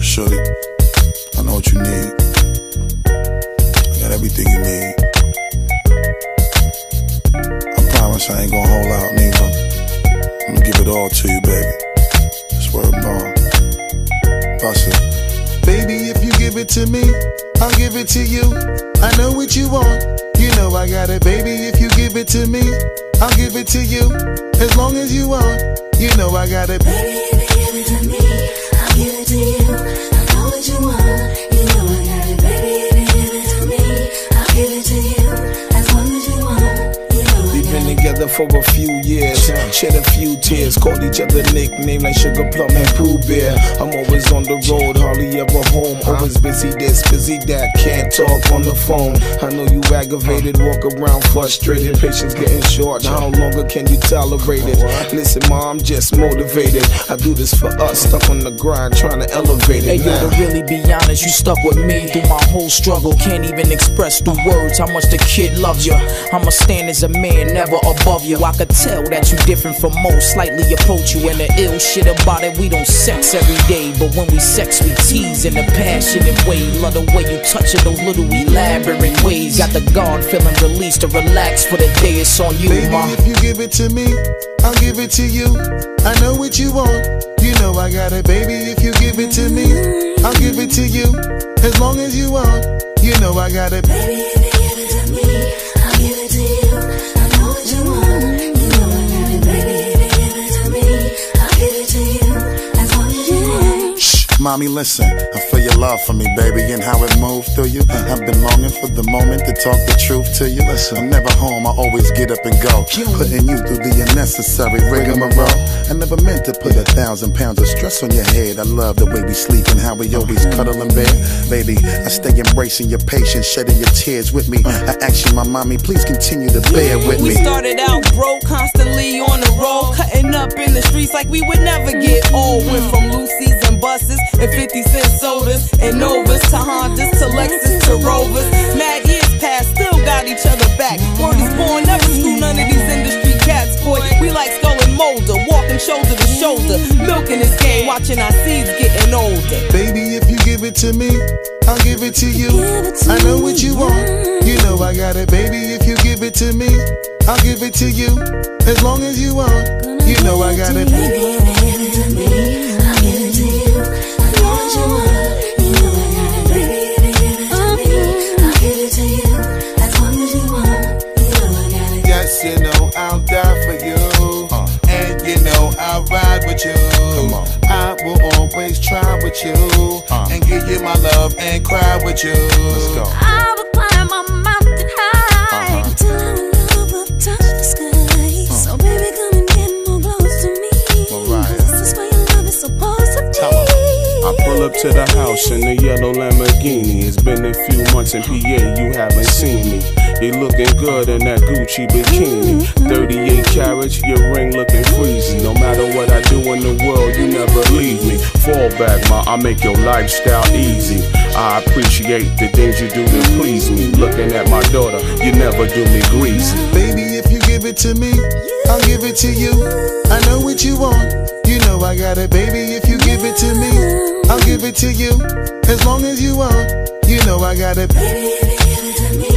Shorty, I know what you need. I got everything you need. I promise I ain't gonna hold out neither. I'm gonna give it all to you, baby. Swerve on. Bust it. Baby, if you give it to me, I'll give it to you. I know what you want. You know I got it, baby. If you give it to me, I'll give it to you. As long as you want. You know I got it, baby. If you give it to me, I'll give it to you. You know I got it, baby. If you give it to me, I'll give it to you. As long as you want, you know we've been together for a few years, shed a few tears, called each other nickname like Sugar Plum and Pooh Bear. I'm always on the road, hardly ever home. Always busy this, busy that, can't talk on the phone. I know you aggravated, walk around frustrated, patience getting short. How longer can you tolerate it? Listen, ma, I'm just motivated. I do this for us, stuck on the grind, trying to elevate it. Hey, yo, to really be honest, you stuck with me through my whole struggle. Can't even express through words how much the kid loves you. I'ma stand as a man, never above you. I could tell that you different from most, slightly approach you. And the ill shit about it, we don't sex every day, but when we sex, we tease in a passionate way. Love the way you touch it, those little elaborate ways. Got the guard feeling released to relax for the day. It's on you, baby, ma. If you give it to me, I'll give it to you. I know what you want. You know I got it, baby. If you give it to me, I'll give it to you. As long as you want. You know I got it, baby. If you give it to me, I'll give it to you. I know what you want. You know I got it, baby. If you give it to me, I'll give it to you. As long as you want. Shh, mommy, listen. I feel your love for me, baby, and how it moved through you. I've been longing for the moment to talk the truth to you. Listen, I'm never home, I always get up and go, putting you through the unnecessary rigmarole. I never meant to put 1,000 pounds of stress on your head. I love the way we sleep and how we always cuddle in bed. Baby, I stay embracing your patience, shedding your tears with me. I ask you, my mommy, please continue to bear with me. We started out broke, constantly on the road, cutting up in the streets like we would never get old. Went from Lucy's and buses and 50-cent sodas and Novas to Hondas to Lexus to Rovers. Mad years past, still got each other back. Word is born, never screw none of these industry cats, boy. We like Skull and Molder, walking shoulder to shoulder, milking this game, watching our seeds getting older. Baby, if you give it to me, I'll give it to you. I know what you want. You know I got it, baby. If you give it to me, I'll give it to you. As long as you want. You know I got it, baby. If you give it to me, I'll give it to you. I know what you want. You know I'll die for you, and you know I'll ride with you. Come on. I will always try with you, and give you my love and cry with you. Let's go. I will climb my mountain high, till I'm in love, I'll touch the sky. So baby, come and get more close to me. Right. This is where your love is supposed to be. I pull up to the house in the yellow Lamborghini. It's been a few months in PA, you haven't seen me. You looking good in that Gucci bikini, 38 carats, your ring looking freezy. No matter what I do in the world, you never leave me. Fall back, ma, I make your lifestyle easy. I appreciate the things you do to please me. Looking at my daughter, you never do me greasy. Baby, if you give it to me, I'll give it to you. I know what you want. You know I got it, baby. If you give it to me, I'll give it to you. As long as you want. You know I got it, baby. If you give it to me,